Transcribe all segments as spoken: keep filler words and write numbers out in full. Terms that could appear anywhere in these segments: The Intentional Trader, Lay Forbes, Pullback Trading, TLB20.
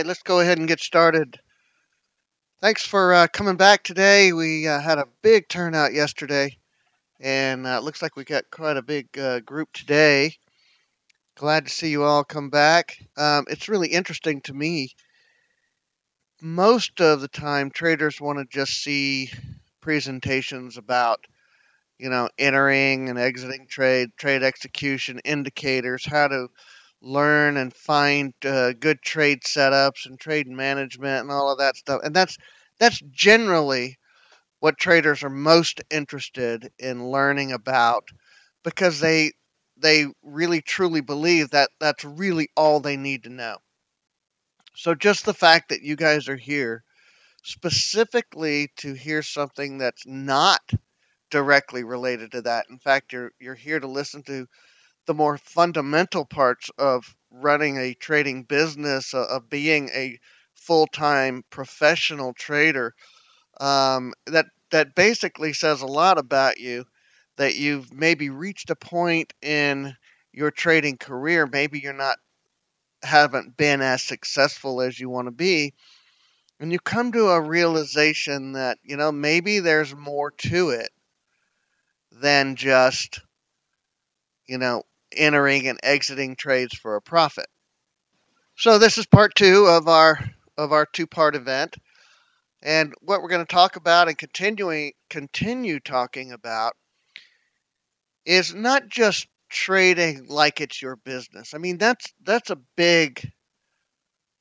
right, let's go ahead and get started. Thanks for uh, coming back today. We uh, had a big turnout yesterday, and uh, it looks like we got quite a big uh, group today. Glad to see you all come back. Um, it's really interesting to me. Most of the time, traders want to just see presentations about, you know, entering and exiting trade, trade execution indicators, how to learn and find uh, good trade setups and trade management and all of that stuff. And that's that's generally what traders are most interested in learning about, because they they really truly believe that that's really all they need to know. So just the fact that you guys are here specifically to hear something that's not directly related to that. In fact, you're you're here to listen to the more fundamental parts of running a trading business, uh, of being a full-time professional trader, um, that that basically says a lot about you, that you've maybe reached a point in your trading career. Maybe you're not haven't been as successful as you want to be, and you come to a realization that, you know, maybe there's more to it than just, you know, entering and exiting trades for a profit. So this is part two of our of our two-part event, and what we're going to talk about and continuing continue talking about is not just trading like it's your business. I mean, that's that's a big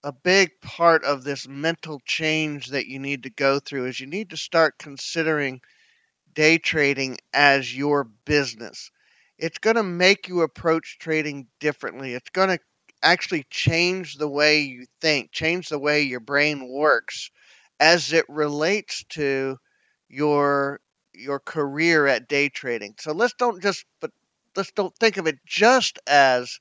a big part of this mental change that you need to go through, is you need to start considering day trading as your business. It's going to make you approach trading differently. It's going to actually change the way you think, change the way your brain works as it relates to your your career at day trading. So let's don't just but let's don't think of it just as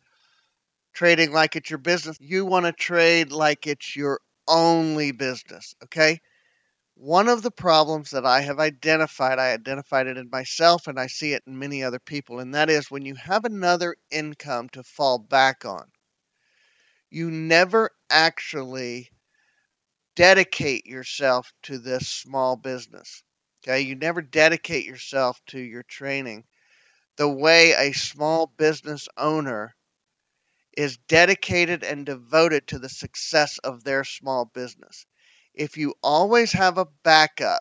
trading like it's your business. You want to trade like it's your only business, okay? One of the problems that I have identified, I identified it in myself and I see it in many other people, and that is when you have another income to fall back on, you never actually dedicate yourself to this small business, okay? You never dedicate yourself to your training the way a small business owner is dedicated and devoted to the success of their small business. If you always have a backup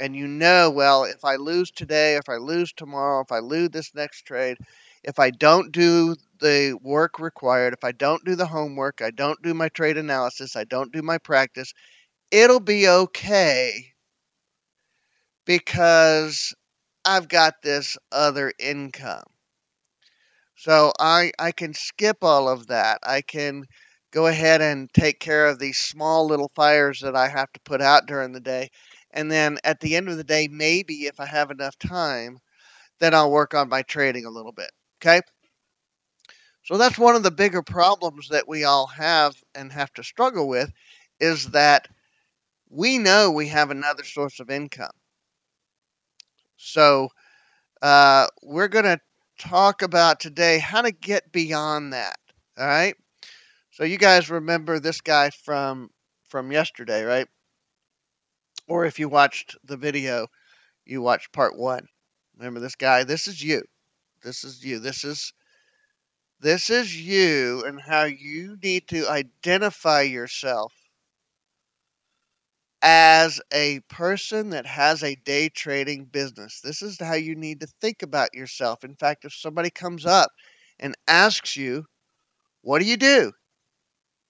and you know, well, if I lose today, if I lose tomorrow, if I lose this next trade, if I don't do the work required, if I don't do the homework, I don't do my trade analysis, I don't do my practice, it'll be okay because I've got this other income. So I, I can skip all of that. I can go ahead and take care of these small little fires that I have to put out during the day. And then at the end of the day, maybe if I have enough time, then I'll work on my trading a little bit, okay? So that's one of the bigger problems that we all have and have to struggle with, is that we know we have another source of income. So uh, we're going to talk about today how to get beyond that, all right? So you guys remember this guy from from yesterday, right? Or if you watched the video, you watched part one. Remember this guy? This is you. This is you. This is this is you, and how you need to identify yourself as a person that has a day trading business. This is how you need to think about yourself. In fact, if somebody comes up and asks you, what do you do?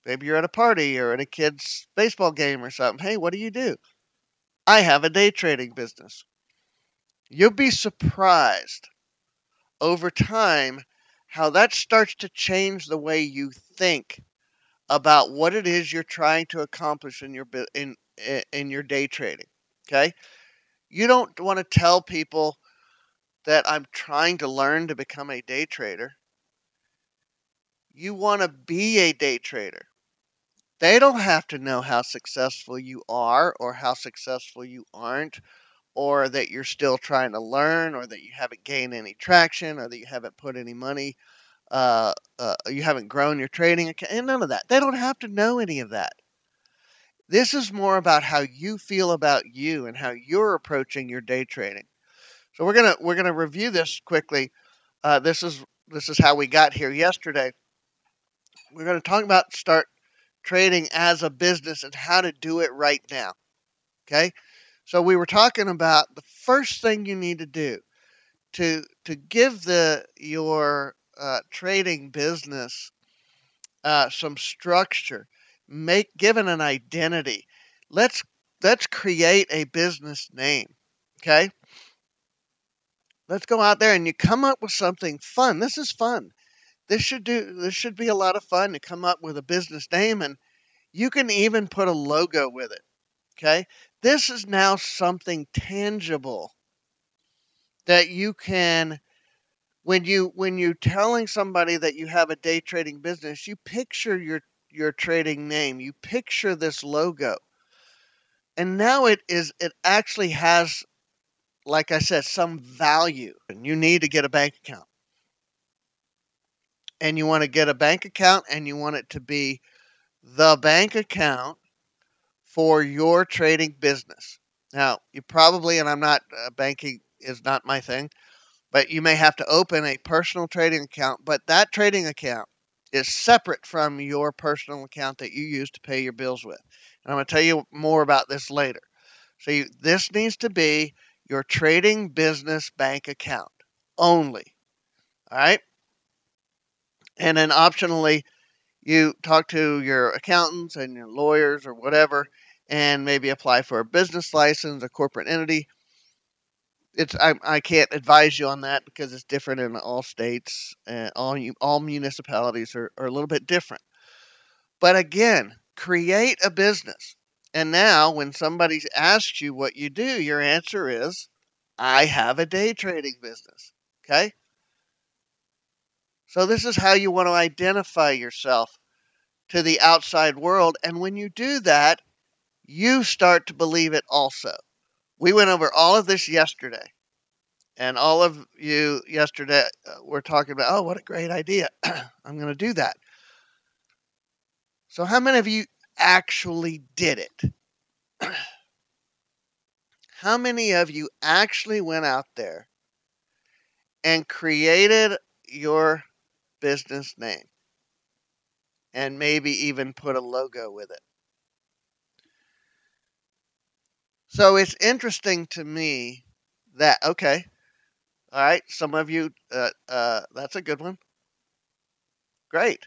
Maybe you're at a party or at a kid's baseball game or something. Hey, what do you do? I have a day trading business. You'll be surprised over time how that starts to change the way you think about what it is you're trying to accomplish in your in in your day trading, okay? You don't want to tell people that I'm trying to learn to become a day trader. You want to be a day trader. They don't have to know how successful you are or how successful you aren't, or that you're still trying to learn, or that you haven't gained any traction, or that you haven't put any money uh, uh, you haven't grown your trading account, and none of that. They don't have to know any of that. This is more about how you feel about you and how you're approaching your day trading. So we're gonna we're gonna review this quickly. Uh, this is this is how we got here yesterday. We're gonna talk about start trading as a business and how to do it right now. Okay, so we were talking about the first thing you need to do to to give the your uh, trading business uh, some structure. Make given an identity. Let's let's create a business name. Okay. Let's go out there and you come up with something fun. This is fun. This should do this should be a lot of fun to come up with a business name, and you can even put a logo with it. Okay? This is now something tangible that you can when you when you're telling somebody that you have a day trading business, you picture your your trading name, you picture this logo, and now it is it actually has, like I said, some value. And you need to get a bank account, and you want to get a bank account, and you want it to be the bank account for your trading business. Now you probably, and I'm not uh, banking is not my thing, but you may have to open a personal trading account, but that trading account is separate from your personal account that you use to pay your bills with. And I'm going to tell you more about this later. So you, this needs to be your trading business bank account only. All right? And then optionally, you talk to your accountants and your lawyers or whatever, and maybe apply for a business license, a corporate entity. It's I, I can't advise you on that because it's different in all states. Uh, all you, all municipalities are, are a little bit different. But again, create a business. And now when somebody asks you what you do, your answer is, I have a day trading business. Okay? So this is how you want to identify yourself to the outside world. And when you do that, you start to believe it also. We went over all of this yesterday, and all of you yesterday were talking about, oh, what a great idea. I'm going to do that. So how many of you actually did it? How many of you actually went out there and created your business name and maybe even put a logo with it? So it's interesting to me that, okay, all right, some of you, uh, uh, that's a good one. Great.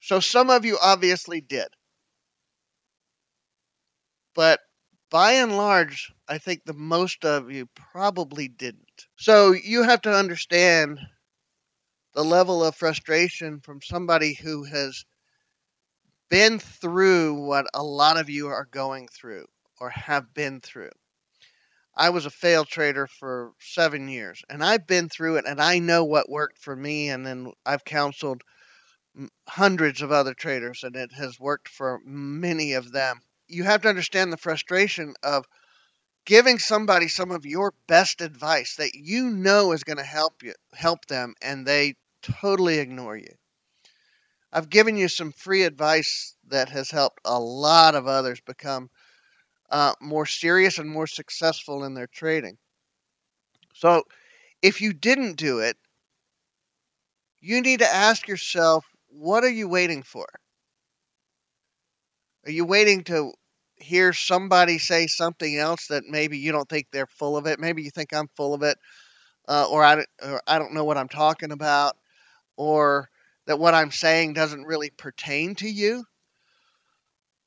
So some of you obviously did. But by and large, I think the most of you probably didn't. So you have to understand the level of frustration from somebody who has been through what a lot of you are going through, or have been through. I was a failed trader for seven years, and I've been through it, and I know what worked for me, and then I've counseled hundreds of other traders, and it has worked for many of them. You have to understand the frustration of giving somebody some of your best advice that you know is going to help you, help them, and they totally ignore you. I've given you some free advice that has helped a lot of others become uh, more serious and more successful in their trading. So if you didn't do it, you need to ask yourself, what are you waiting for? Are you waiting to hear somebody say something else that maybe you don't think they're full of it? Maybe you think I'm full of it, uh, or, I, or I don't know what I'm talking about, or that what I'm saying doesn't really pertain to you?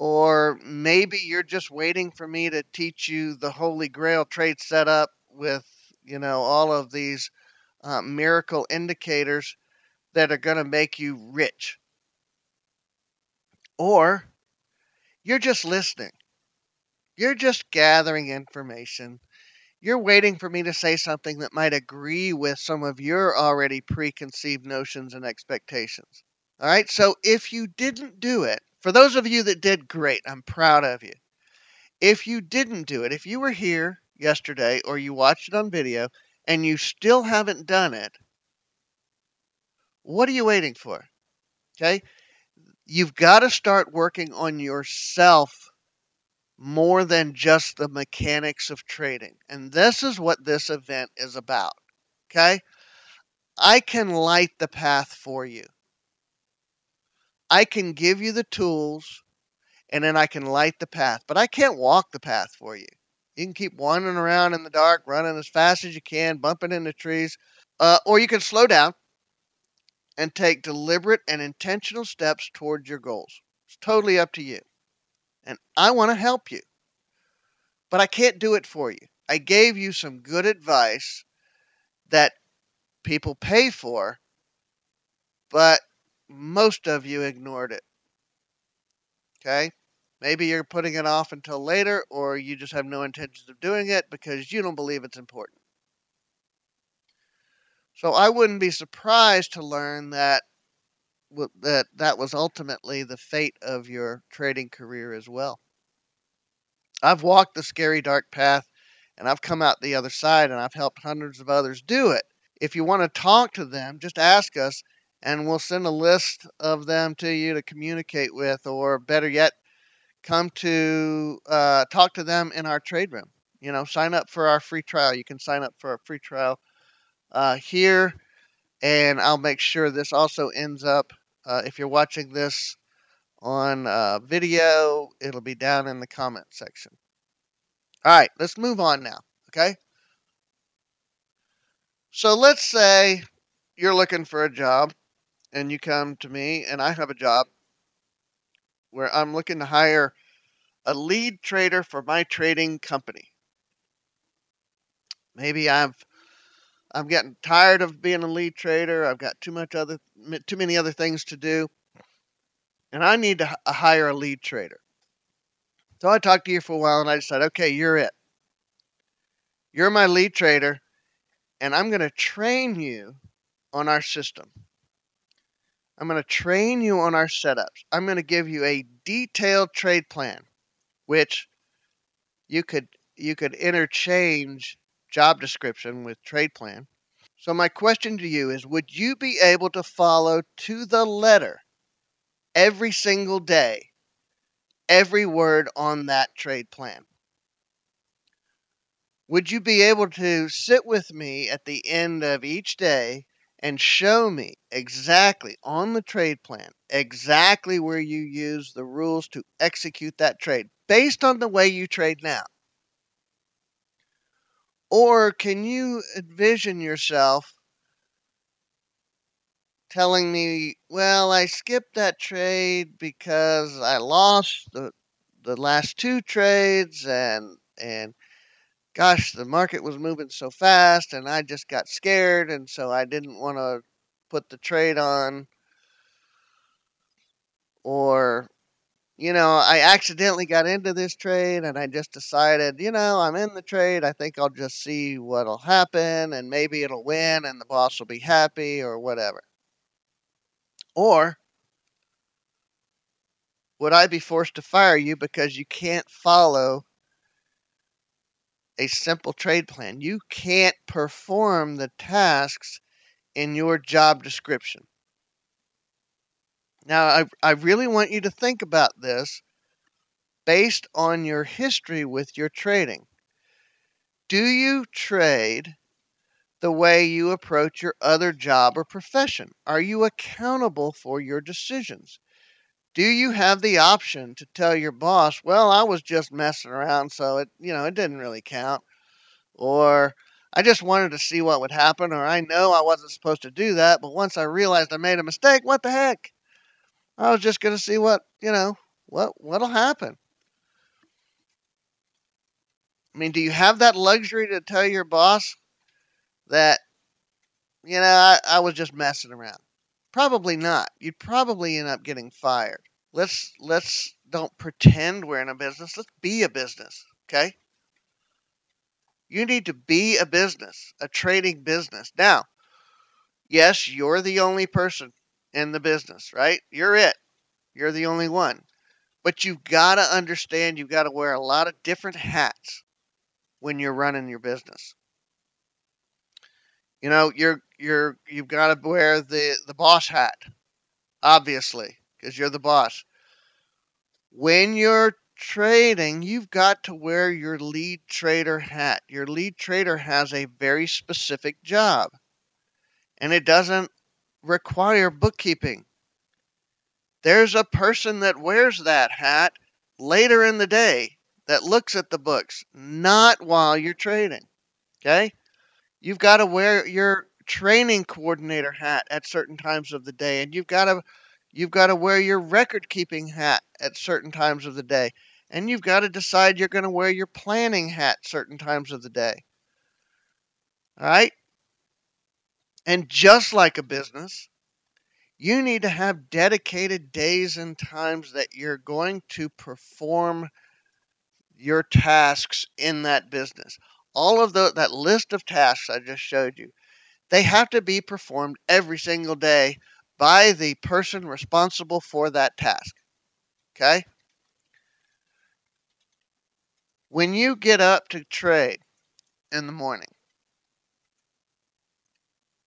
Or maybe you're just waiting for me to teach you the Holy Grail trade setup with, you know, all of these uh, miracle indicators that are going to make you rich. Or you're just listening. You're just gathering information. You're waiting for me to say something that might agree with some of your already preconceived notions and expectations. All right, so if you didn't do it, for those of you that did, great, I'm proud of you. If you didn't do it, if you were here yesterday or you watched it on video and you still haven't done it, What are you waiting for? Okay. You've got to start working on yourself more than just the mechanics of trading. And this is what this event is about. Okay. I can light the path for you. I can give you the tools and then I can light the path, but I can't walk the path for you. You can keep wandering around in the dark, running as fast as you can, bumping into trees, uh, or you can slow down and take deliberate and intentional steps towards your goals. It's totally up to you. And I want to help you, but I can't do it for you. I gave you some good advice that people pay for, but most of you ignored it. Okay? Maybe you're putting it off until later, or you just have no intentions of doing it because you don't believe it's important. So I wouldn't be surprised to learn that that, that was ultimately the fate of your trading career as well. I've walked the scary dark path, and I've come out the other side, and I've helped hundreds of others do it. If you want to talk to them, just ask us, and we'll send a list of them to you to communicate with, or better yet, come to uh, talk to them in our trade room. You know, sign up for our free trial. You can sign up for a free trial uh, here, and I'll make sure this also ends up, uh, if you're watching this on uh, video, it'll be down in the comment section. All right, let's move on now, okay? So let's say you're looking for a job, and you come to me, and I have a job where I'm looking to hire a lead trader for my trading company. Maybe I've, I'm getting tired of being a lead trader. I've got too much other, too many other things to do, and I need to hire a lead trader. So I talked to you for a while, and I decided, okay, you're it. You're my lead trader, and I'm going to train you on our system. I'm going to train you on our setups. I'm going to give you a detailed trade plan, which you could you could interchange job description with trade plan. So my question to you is, would you be able to follow to the letter every single day, every word on that trade plan? Would you be able to sit with me at the end of each day and show me exactly on the trade plan, exactly where you use the rules to execute that trade based on the way you trade now? Or can you envision yourself telling me, well, I skipped that trade because I lost the, the last two trades, and, and gosh, the market was moving so fast, and I just got scared, and so I didn't want to put the trade on. Or, you know, I accidentally got into this trade, and I just decided, you know, I'm in the trade. I think I'll just see what'll happen, and maybe it'll win, and the boss will be happy, or whatever. Or would I be forced to fire you because you can't follow a simple trade plan? You can't perform the tasks in your job description. Now, I, I really want you to think about this based on your history with your trading. Do you trade the way you approach your other job or profession? Are you accountable for your decisions? Do you have the option to tell your boss, well, I was just messing around, so it, you know, it didn't really count. Or I just wanted to see what would happen, or I know I wasn't supposed to do that, but once I realized I made a mistake, what the heck? I was just going to see what, you know, what, what'll happen. I mean, do you have that luxury to tell your boss that, you know, I, I was just messing around? Probably not. You'd probably end up getting fired. Let's let's don't pretend we're in a business. Let's be a business, okay? You need to be a business, a trading business. Now, yes, you're the only person in the business, right? You're it. You're the only one. But you've got to understand you've got to wear a lot of different hats when you're running your business. You know, you're you're you've got to wear the the boss hat, obviously, because you're the boss. When you're trading, you've got to wear your lead trader hat. Your lead trader has a very specific job, and it doesn't require bookkeeping. There's a person that wears that hat later in the day that looks at the books, not while you're trading. Okay? You've got to wear your training coordinator hat at certain times of the day, and you've got to you've got to wear your record keeping hat at certain times of the day, and you've got to decide you're going to wear your planning hat certain times of the day. All right? And just like a business, you need to have dedicated days and times that you're going to perform your tasks in that business. All of the, that list of tasks I just showed you, they have to be performed every single day by the person responsible for that task. Okay? When you get up to trade in the morning,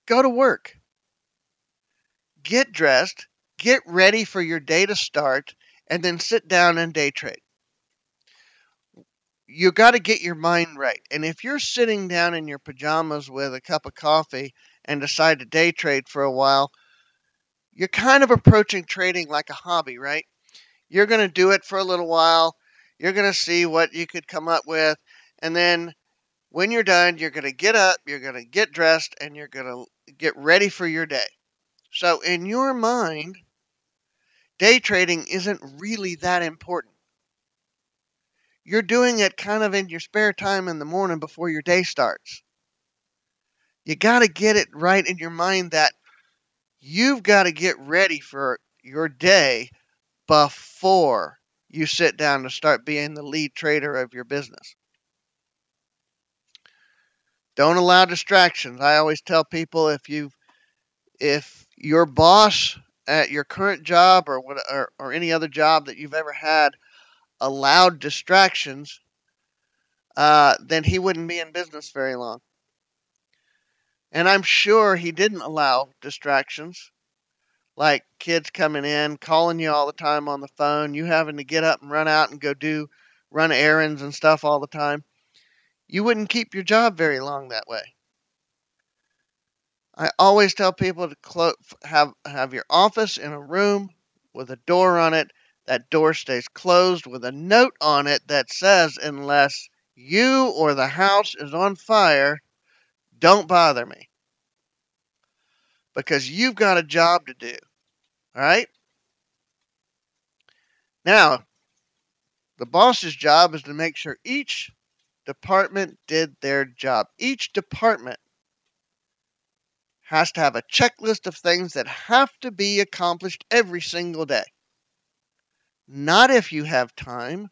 go to work. Get dressed, get ready for your day to start, and then sit down and day trade. You got to get your mind right. And if you're sitting down in your pajamas with a cup of coffee and decide to day trade for a while, you're kind of approaching trading like a hobby, right? You're going to do it for a little while. You're going to see what you could come up with. And then when you're done, you're going to get up, you're going to get dressed, and you're going to get ready for your day. So in your mind, day trading isn't really that important. You're doing it kind of in your spare time in the morning before your day starts. You got to get it right in your mind that you've got to get ready for your day before you sit down to start being the lead trader of your business. Don't allow distractions. I always tell people if you, if your boss at your current job or, what, or, or any other job that you've ever had allowed distractions, uh, then he wouldn't be in business very long. And I'm sure he didn't allow distractions, like kids coming in, calling you all the time on the phone, you having to get up and run out and go do, run errands and stuff all the time. You wouldn't keep your job very long that way. I always tell people to clo- have, have your office in a room with a door on it. That door stays closed with a note on it that says, unless you or the house is on fire, don't bother me. Because you've got a job to do. All right? Now, the boss's job is to make sure each department did their job. Each department has to have a checklist of things that have to be accomplished every single day. Not if you have time,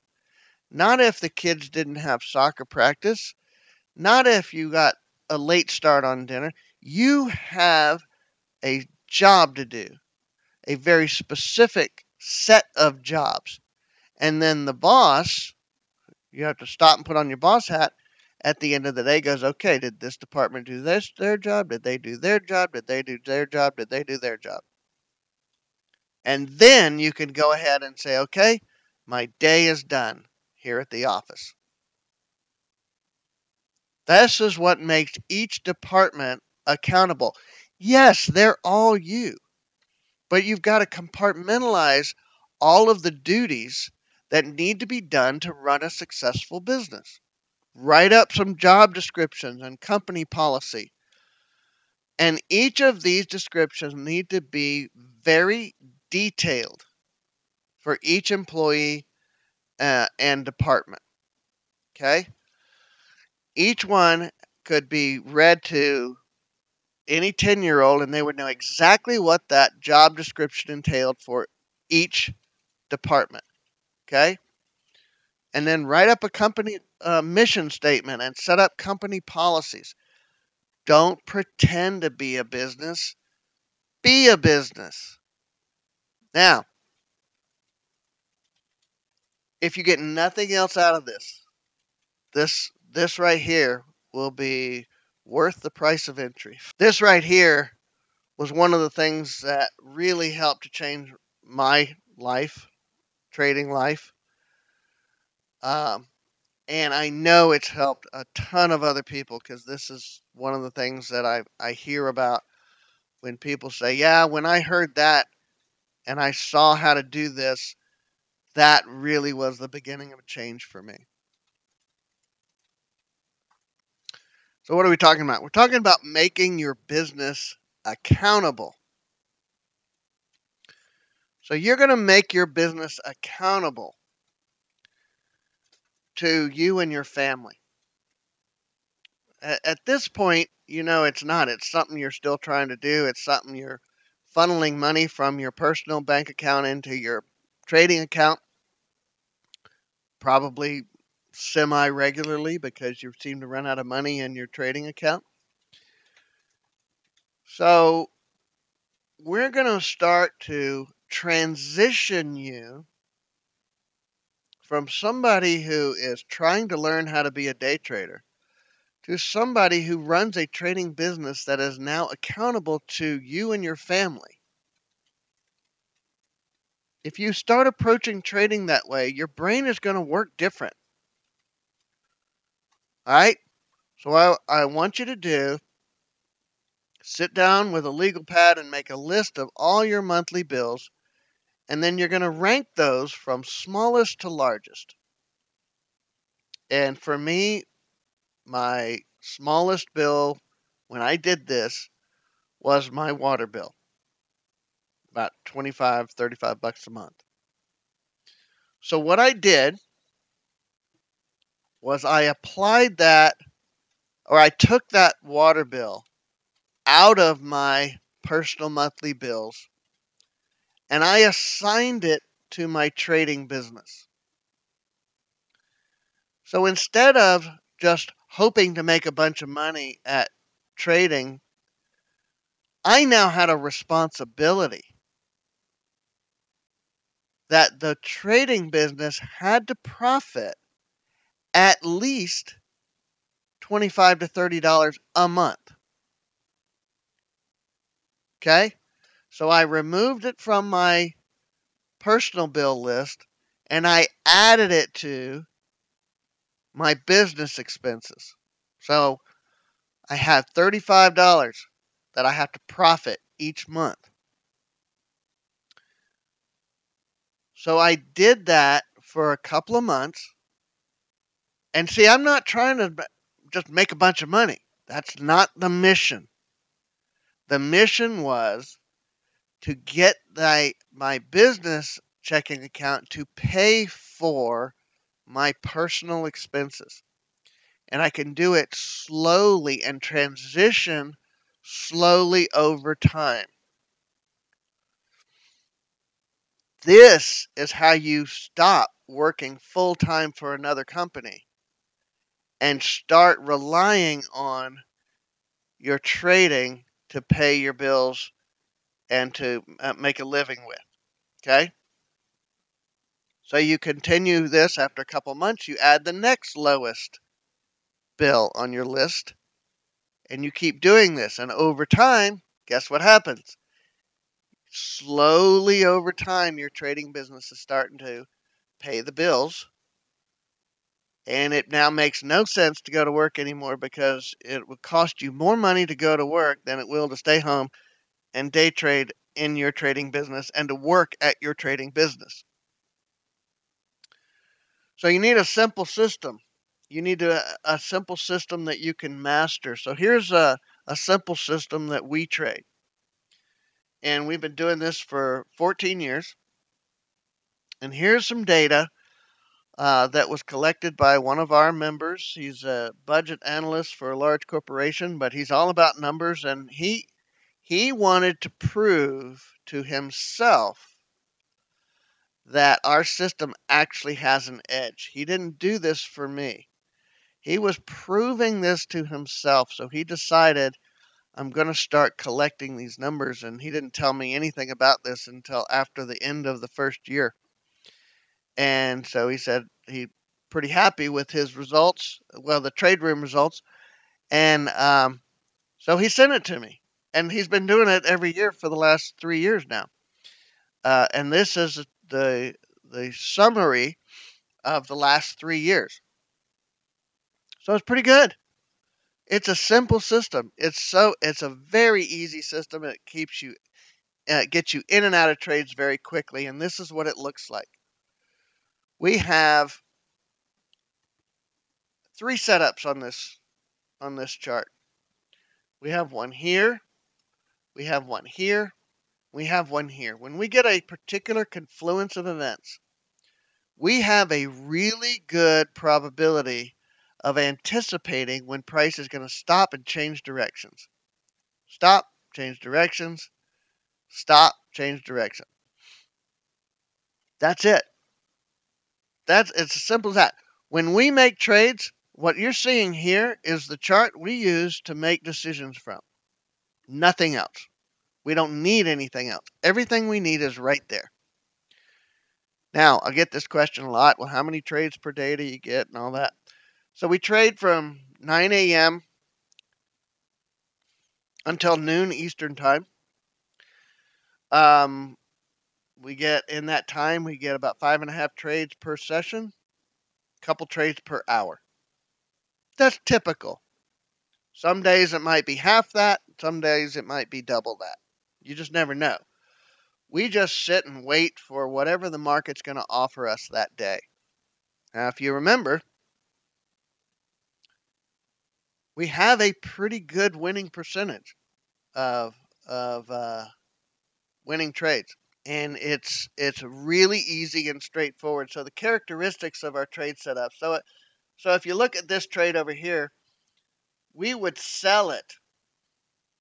not if the kids didn't have soccer practice, not if you got a late start on dinner. You have a job to do, a very specific set of jobs. And then the boss, you have to stop and put on your boss hat, at the end of the day goes, okay, did this department do this, their job? Did they do their job? Did they do their job? Did they do their job? And then you can go ahead and say, okay, my day is done here at the office. This is what makes each department accountable. Yes, they're all you, but you've got to compartmentalize all of the duties that need to be done to run a successful business. Write up some job descriptions and company policy. And each of these descriptions need to be very detailed for each employee uh, and department. Okay? Each one could be read to any ten-year-old, and they would know exactly what that job description entailed for each department. Okay? And then write up a company uh, mission statement and set up company policies. Don't pretend to be a business. Be a business. Now, if you get nothing else out of this, this, this right here will be worth the price of entry. This right here was one of the things that really helped to change my life, trading life. Um, and I know it's helped a ton of other people, because this is one of the things that I, I hear about when people say, yeah, when I heard that and I saw how to do this, that really was the beginning of a change for me. So what are we talking about? We're talking about making your business accountable. So you're going to make your business accountable to you and your family. At this point, you know it's not. It's something you're still trying to do. It's something you're funneling money from your personal bank account into your trading account, probably semi-regularly, because you seem to run out of money in your trading account. So we're going to start to transition you from somebody who is trying to learn how to be a day trader to somebody who runs a trading business that is now accountable to you and your family. If you start approaching trading that way, your brain is going to work different. All right? So I, I want you to do, sit down with a legal pad and make a list of all your monthly bills, and then you're going to rank those from smallest to largest. And for me, my smallest bill when I did this was my water bill, about twenty-five, thirty-five bucks a month. So what I did was I applied that, or I took that water bill out of my personal monthly bills, and I assigned it to my trading business. So instead of just hoping to make a bunch of money at trading, I now had a responsibility that the trading business had to profit at least twenty-five to thirty dollars a month. Okay? So I removed it from my personal bill list and I added it to my business expenses. So I have thirty-five dollars that I have to profit each month. So I did that for a couple of months. And see, I'm not trying to just make a bunch of money. That's not the mission. The mission was to get my, my business checking account to pay for my personal expenses. And I can do it slowly and transition slowly over time. This is how you stop working full-time for another company and start relying on your trading to pay your bills and to make a living with. Okay? So you continue this after a couple months. You add the next lowest bill on your list. And you keep doing this. And over time, guess what happens? Slowly over time, your trading business is starting to pay the bills. And it now makes no sense to go to work anymore, because it will cost you more money to go to work than it will to stay home and day trade in your trading business and to work at your trading business. So you need a simple system. You need a, a simple system that you can master. So here's a, a simple system that we trade. And we've been doing this for fourteen years. And here's some data uh, that was collected by one of our members. He's a budget analyst for a large corporation, but he's all about numbers. And he, he wanted to prove to himself that our system actually has an edge. He didn't do this for me. He was proving this to himself, so he decided, I'm going to start collecting these numbers, and he didn't tell me anything about this until after the end of the first year. And so he said he's pretty happy with his results, well, the trade room results, And um, so he sent it to me. And he's been doing it every year for the last three years now. Uh, and this is the, the summary of the last three years. So it's pretty good. It's a simple system. It's so it's a very easy system. It keeps you, uh, gets you in and out of trades very quickly. And this is what it looks like. We have three setups on this on this chart. We have one here. We have one here. We have one here. When we get a particular confluence of events, we have a really good probability of anticipating when price is going to stop and change directions. Stop, change directions. Stop, change direction. That's it. That's it's as simple as that. When we make trades, what you're seeing here is the chart we use to make decisions from. Nothing else. We don't need anything else. Everything we need is right there. Now, I get this question a lot. Well, how many trades per day do you get and all that? So we trade from nine A M until noon Eastern time. Um, we get, in that time, we get about five and a half trades per session, a couple trades per hour. That's typical. Some days it might be half that. Some days it might be double that. You just never know. We just sit and wait for whatever the market's going to offer us that day. Now, if you remember, we have a pretty good winning percentage of, of uh, winning trades. And it's, it's really easy and straightforward. So the characteristics of our trade setup. So it, So if you look at this trade over here, we would sell it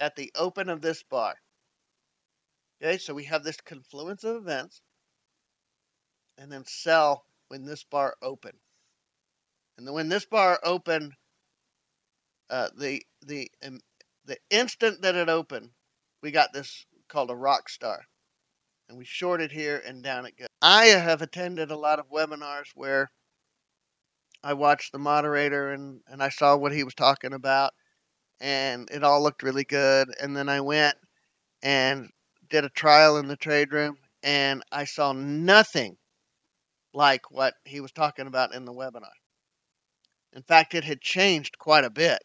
at the open of this bar. Okay, so we have this confluence of events and then sell when this bar opened. And then when this bar opened, uh, the, the, um, the instant that it opened, we got this called a rock star. And we shorted here and down it goes. I have attended a lot of webinars where I watched the moderator and, and I saw what he was talking about and it all looked really good. And then I went and did a trial in the trade room and I saw nothing like what he was talking about in the webinar. In fact, it had changed quite a bit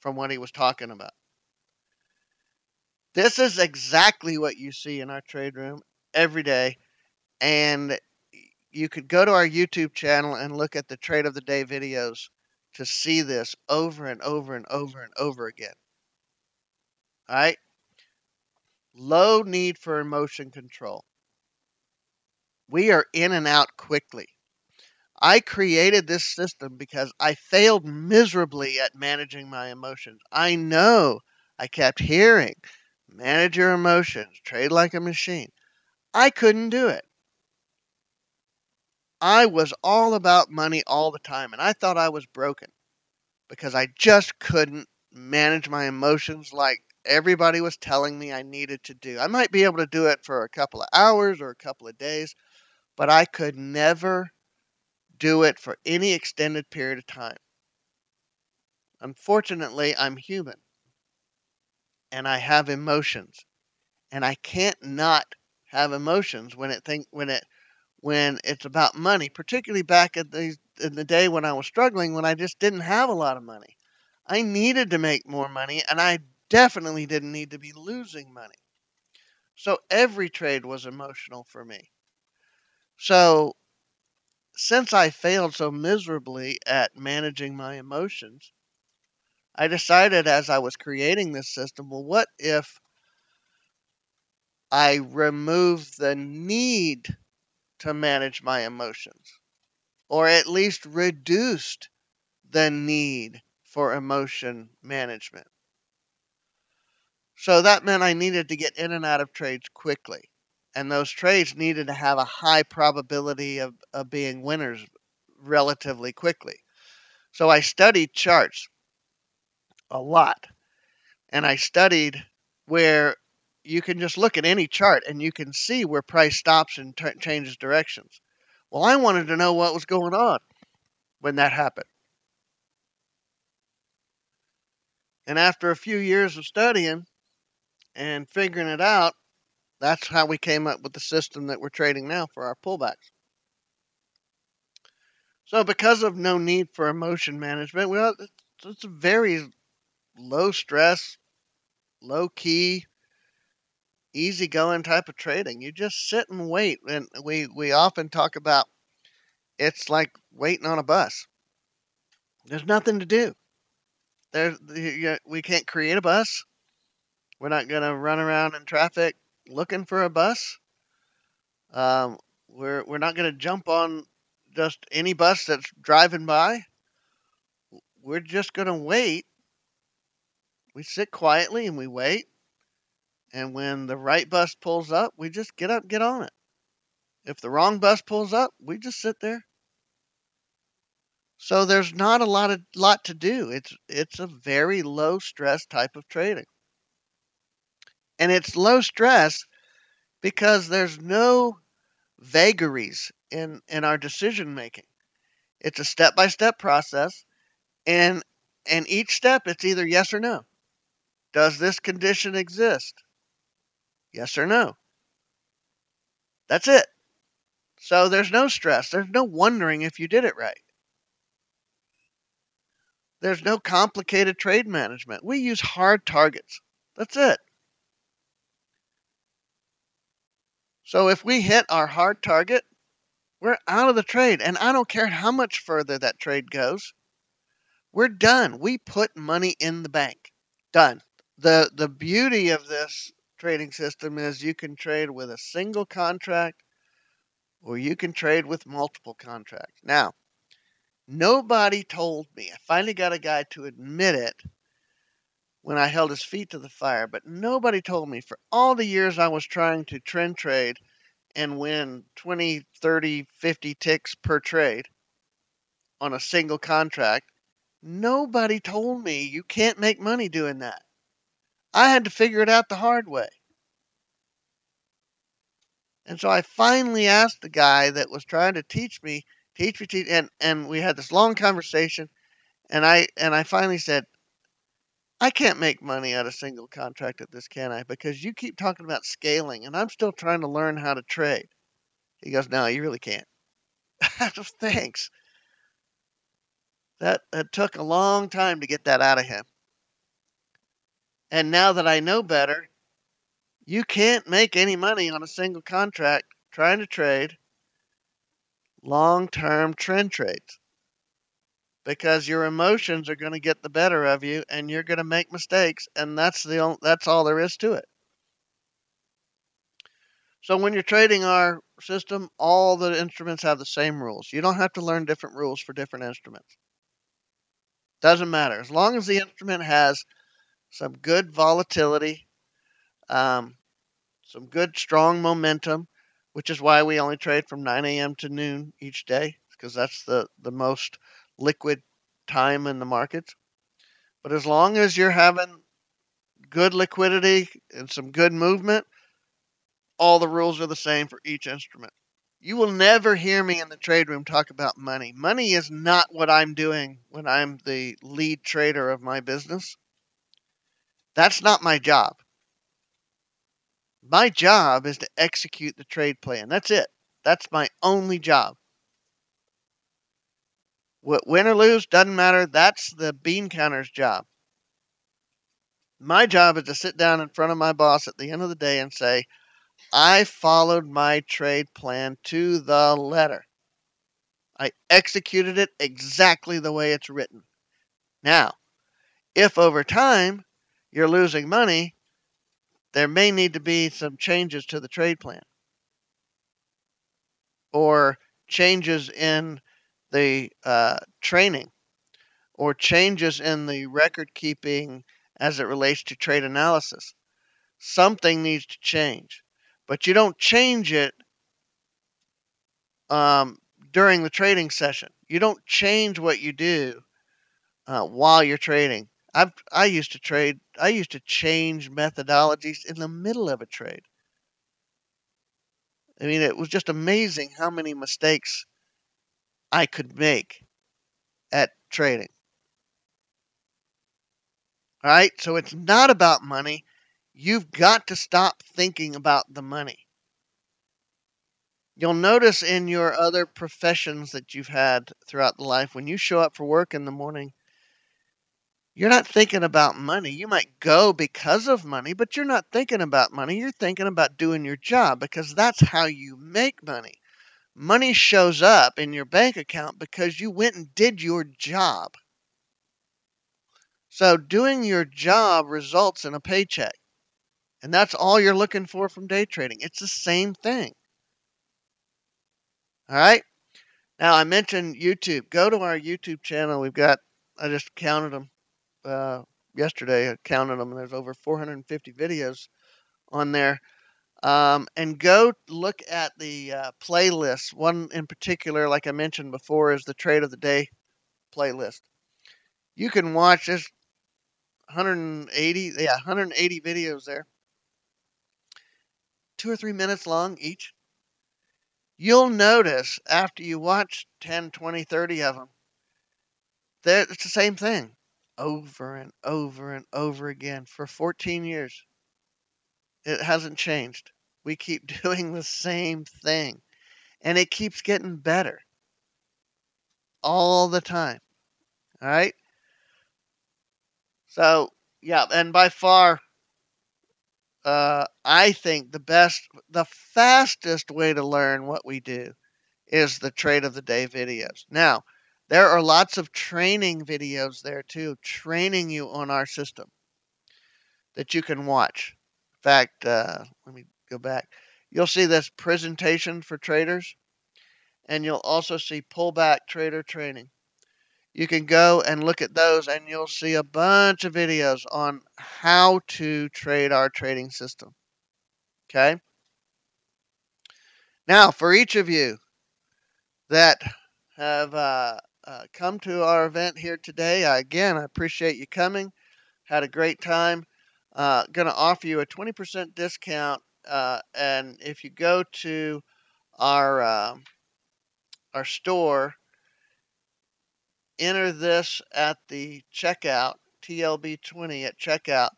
from what he was talking about. This is exactly what you see in our trade room every day. And you could go to our YouTube channel and look at the trade of the day videos to see this over and over and over and over again. All right. Low need for emotion control. We are in and out quickly. I created this system because I failed miserably at managing my emotions. I know I kept hearing, manage your emotions, trade like a machine. I couldn't do it. I was all about money all the time, and I thought I was broken because I just couldn't manage my emotions like everybody was telling me I needed to do. I might be able to do it for a couple of hours or a couple of days, but I could never do it for any extended period of time. Unfortunately, I'm human, and I have emotions, and I can't not have emotions when it think when it when it's about money, particularly back at the, in the day when I was struggling, when I just didn't have a lot of money. I needed to make more money, and I definitely didn't need to be losing money. So every trade was emotional for me. So since I failed so miserably at managing my emotions, I decided as I was creating this system, well, what if I remove the need to manage my emotions, or at least reduced the need for emotion management. So that meant I needed to get in and out of trades quickly, and those trades needed to have a high probability of, of being winners relatively quickly. So I studied charts a lot, and I studied where you can just look at any chart and you can see where price stops and changes directions. Well, I wanted to know what was going on when that happened. And after a few years of studying and figuring it out, that's how we came up with the system that we're trading now for our pullbacks. So because of no need for emotion management, well, it's a very low stress, low key, easy going type of trading. You just sit and wait. And we, we often talk about it's like waiting on a bus. There's nothing to do. There's, we can't create a bus. We're not going to run around in traffic looking for a bus. Um, we're, we're not going to jump on just any bus that's driving by. We're just going to wait. We sit quietly and we wait. And when the right bus pulls up, we just get up and get on it. If the wrong bus pulls up, we just sit there. So there's not a lot of lot to do. It's it's a very low stress type of trading. And it's low stress because there's no vagaries in, in our decision making. It's a step-by-step process, and and each step it's either yes or no. Does this condition exist? Yes or no. That's it. So there's no stress. There's no wondering if you did it right. There's no complicated trade management. We use hard targets. That's it. So if we hit our hard target, we're out of the trade. And I don't care how much further that trade goes. We're done. We put money in the bank. Done. The, the beauty of this trading system is you can trade with a single contract or you can trade with multiple contracts. Now, nobody told me. I finally got a guy to admit it when I held his feet to the fire, but nobody told me. For all the years I was trying to trend trade and win twenty, thirty, fifty ticks per trade on a single contract, nobody told me you can't make money doing that. I had to figure it out the hard way. And so I finally asked the guy that was trying to teach me Teach me, teach, and, and we had this long conversation, and I and I finally said, I can't make money out of a single contract at this, can I? Because you keep talking about scaling, and I'm still trying to learn how to trade. He goes, no, you really can't. Thanks. That it took a long time to get that out of him. And now that I know better, you can't make any money on a single contract trying to trade long-term trend trades, because your emotions are going to get the better of you and you're going to make mistakes, and that's the only, that's all there is to it. So when you're trading our system, all the instruments have the same rules. You don't have to learn different rules for different instruments. Doesn't matter. As long as the instrument has some good volatility, um, some good strong momentum, which is why we only trade from nine A M to noon each day, because that's the, the most liquid time in the markets. But as long as you're having good liquidity and some good movement, all the rules are the same for each instrument. You will never hear me in the trade room talk about money. Money is not what I'm doing when I'm the lead trader of my business. That's not my job. My job is to execute the trade plan. That's it. That's my only job. What win or lose doesn't matter. That's the bean counter's job. My job is to sit down in front of my boss at the end of the day and say, I followed my trade plan to the letter. I executed it exactly the way it's written. Now, if over time you're losing money, there may need to be some changes to the trade plan or changes in the uh, training or changes in the record keeping as it relates to trade analysis. Something needs to change, but you don't change it um, during the trading session. You don't change what you do uh, while you're trading. I've, I used to trade, I used to change methodologies in the middle of a trade. I mean, it was just amazing how many mistakes I could make at trading. All right, so it's not about money. You've got to stop thinking about the money. You'll notice in your other professions that you've had throughout the life, when you show up for work in the morning, you're not thinking about money. You might go because of money, but you're not thinking about money. You're thinking about doing your job because that's how you make money. Money shows up in your bank account because you went and did your job. So doing your job results in a paycheck. And that's all you're looking for from day trading. It's the same thing. All right. Now I mentioned YouTube. Go to our YouTube channel. We've got, I just counted them uh, yesterday. I counted them. And there's over four hundred fifty videos on there. Um, and go look at the uh, playlists. One in particular, like I mentioned before, is the Trade of the Day playlist. You can watch this one hundred eighty, yeah, one hundred eighty videos there. Two or three minutes long each. You'll notice after you watch ten, twenty, thirty of them, that it's the same thing over and over and over again for fourteen years. It hasn't changed. We keep doing the same thing, and it keeps getting better all the time. All right. So, yeah, and by far, Uh, I think the best, the fastest way to learn what we do is the Trade of the Day videos. Now, there are lots of training videos there too, training you on our system that you can watch. In fact, uh, let me go back. You'll see this presentation for traders, and you'll also see pullback trader training. You can go and look at those, and you'll see a bunch of videos on how to trade our trading system. Okay? Now, for each of you that have uh, uh, come to our event here today, I, again, I appreciate you coming. Had a great time. Uh, going to offer you a twenty percent discount, uh, and if you go to our uh, our store, enter this at the checkout, T L B twenty at checkout,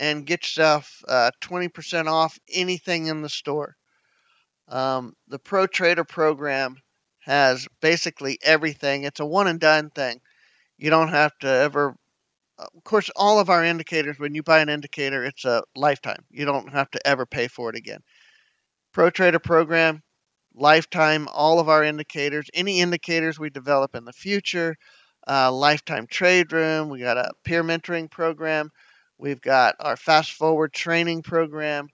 and get yourself uh, twenty percent off anything in the store. Um, the Pro Trader program has basically everything. It's a one and done thing. You don't have to ever, of course, all of our indicators, when you buy an indicator, it's a lifetime. You don't have to ever pay for it again. Pro Trader program, lifetime, all of our indicators, any indicators we develop in the future, uh, lifetime trade room. We got a peer mentoring program. We've got our fast forward training program.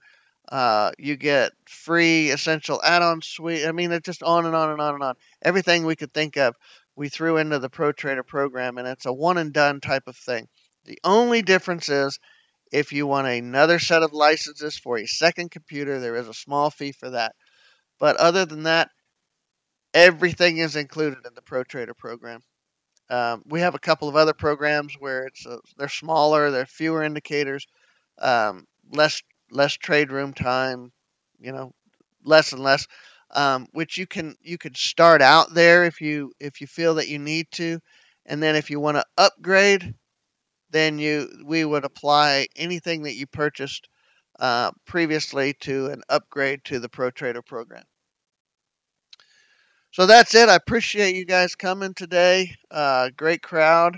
Uh, you get free essential add-on suite. I mean, it's just on and on and on and on. Everything we could think of, we threw into the Pro Trader program, and it's a one and done type of thing. The only difference is if you want another set of licenses for a second computer, there is a small fee for that. But other than that, everything is included in the Pro Trader program. Um, we have a couple of other programs where it's a, they're smaller, they're fewer indicators, um, less less trade room time, you know, less and less. Um, which you can you could start out there if you if you feel that you need to, and then if you want to upgrade, then you we would apply anything that you purchased Uh, previously to an upgrade to the Pro Trader program. So that's it. I appreciate you guys coming today. Uh, great crowd.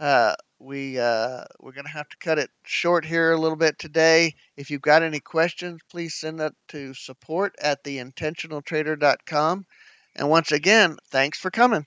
Uh, we, uh, we're going to have to cut it short here a little bit today. If you've got any questions, please send that to support at the intentional trader dot com. And once again, thanks for coming.